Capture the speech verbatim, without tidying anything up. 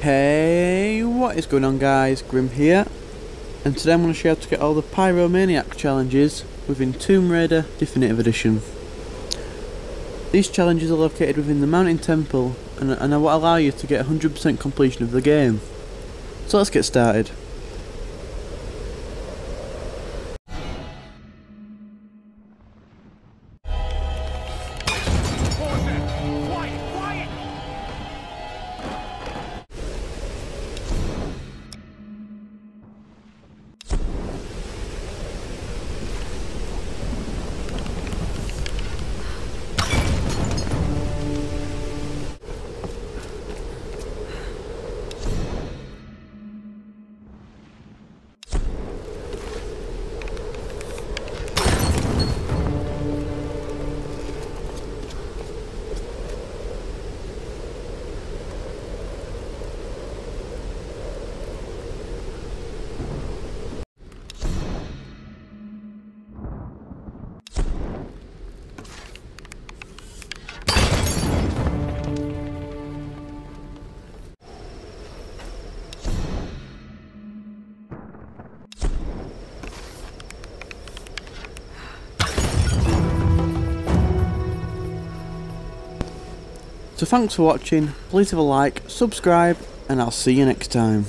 Hey, what is going on, guys? Grim here, and today I'm going to show you how to get all the Pyromaniac challenges within Tomb Raider Definitive Edition. These challenges are located within the Mountain Temple and, and will allow you to get one hundred percent completion of the game. So let's get started. So thanks for watching, please have a like, subscribe, and I'll see you next time.